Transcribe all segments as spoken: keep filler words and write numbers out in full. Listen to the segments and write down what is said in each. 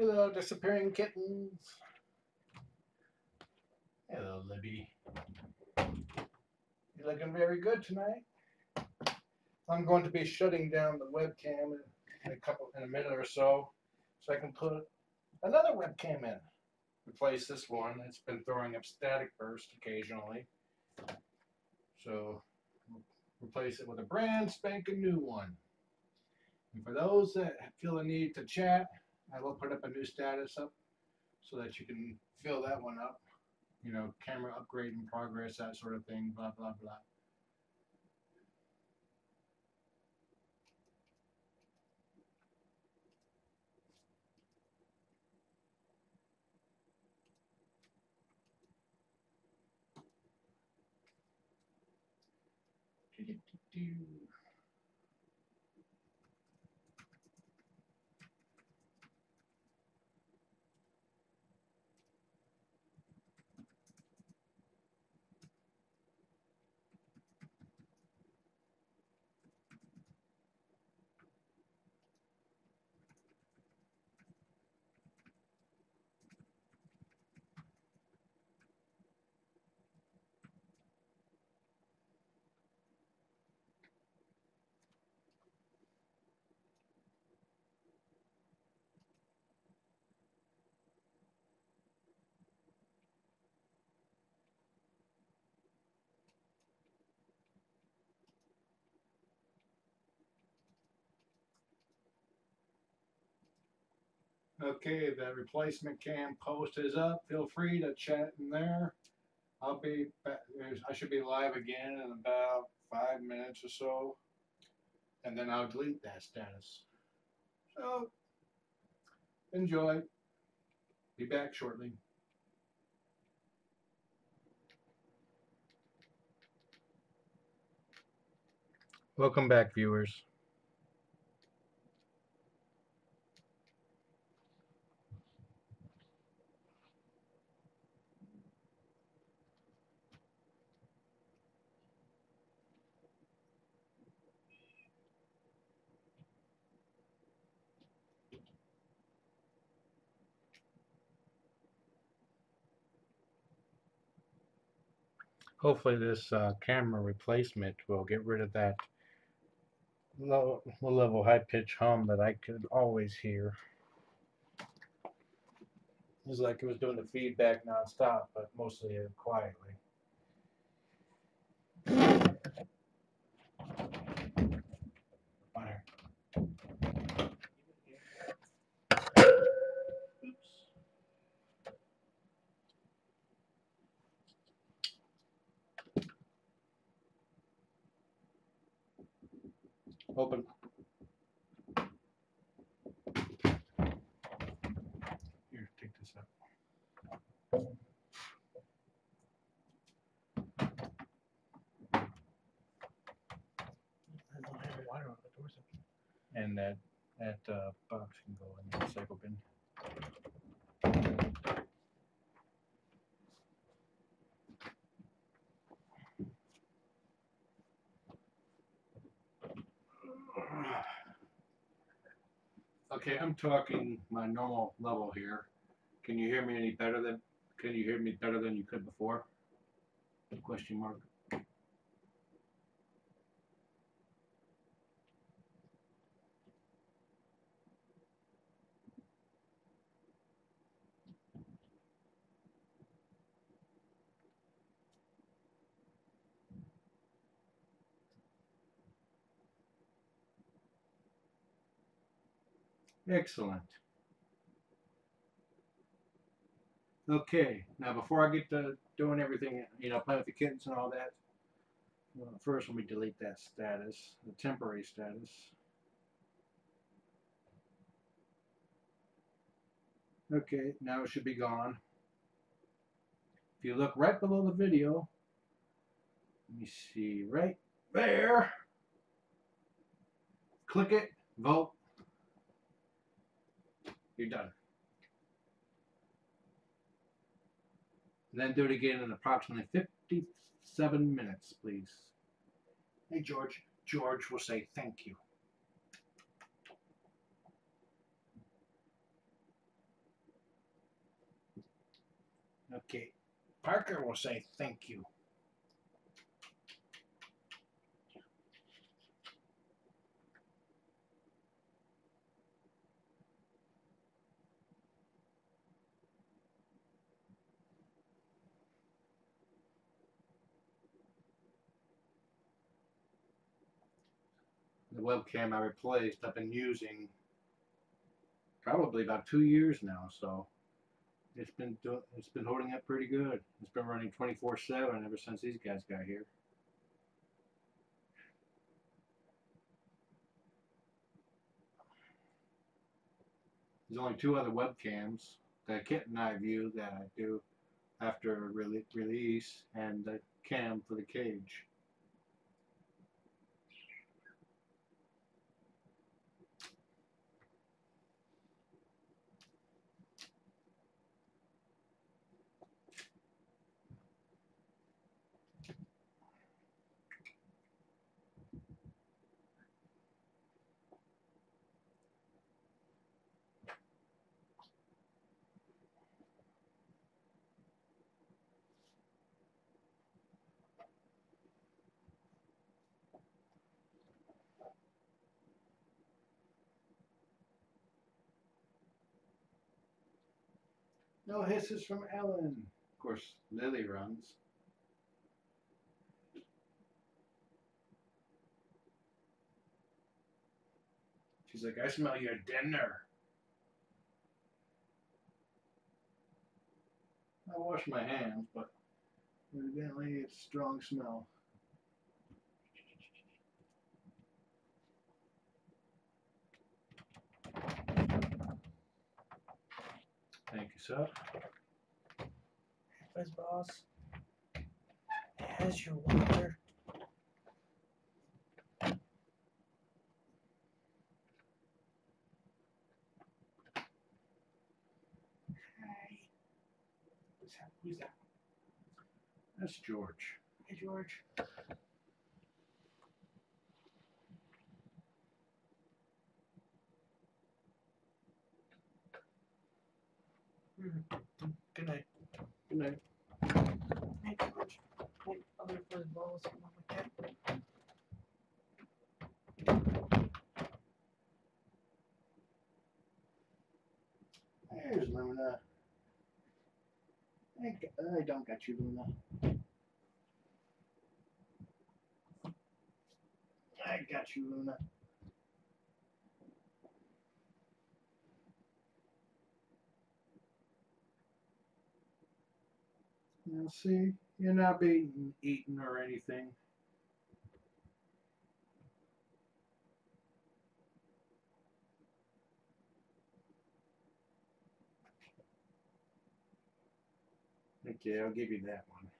Hello, disappearing kitten. Hello, Libby. You're looking very good tonight. I'm going to be shutting down the webcam in a couple in a minute or so, so I can put another webcam in. Replace this one. It's been throwing up static bursts occasionally. So replace it with a brand spanking new one. And for those that feel the need to chat, I will put up a new status up so that you can fill that one up. You know, camera upgrade in progress, that sort of thing, blah, blah, blah. Okay, that replacement cam post is up. Feel free to chat in there. I'll be back. I should be live again in about five minutes or so, and then I'll delete that status. So, enjoy. Be back shortly. Welcome back, viewers. Hopefully this uh, camera replacement will get rid of that low, low level high pitch hum that I could always hear. It was like it was doing the feedback nonstop, but mostly quietly. Fire. Open. Here, take this out. I don't have water on the door's open. And that that uh, box can go in the recycle bin. Okay, I'm talking my normal level here. Can you hear me any better than can you hear me better than you could before? Question mark. Excellent. Okay, now before I get to doing everything, you know, playing with the kittens and all that, well, first let me delete that status, the temporary status. Okay, now it should be gone. If you look right below the video, let me see, right there, click it, vote. You're done. And then do it again in approximately fifty-seven minutes, please. Hey, George. George will say thank you. Okay. Parker will say thank you. The webcam I replaced, I've been using probably about two years now, so it's been doing, it's been holding up pretty good. It's been running twenty-four seven ever since these guys got here. There's only two other webcams that Kit and I view that I do after re release, and the cam for the cage. No hisses from Ellen. Of course, Lily runs. She's like, I smell your dinner. I wash my hands, but evidently it's a strong smell. Thank you, sir. Thanks, boss. Has your water. Hi. Who's that? Who's that? That's George. Hey, George. Good night. Good night. Hey, George. Hey, I'm going to play balls and all like that. There's Luna. I, I don't got you, Luna. I got you, Luna. Now see, you're not being eaten or anything. Okay, I'll give you that one.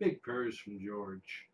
Big purrs from George.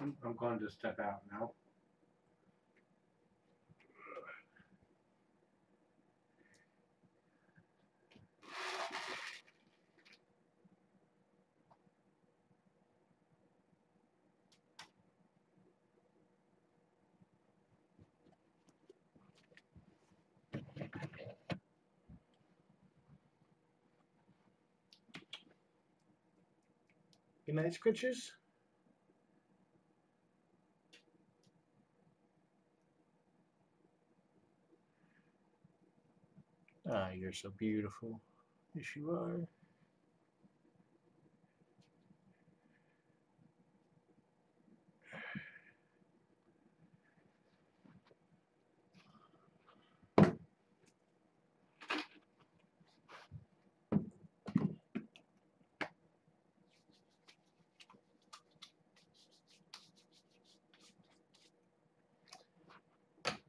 I'm, I'm going to step out now. Good night, Scritchers. Ah, you're so beautiful. Yes, you are.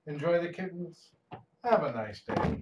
Enjoy the kittens. Have a nice day.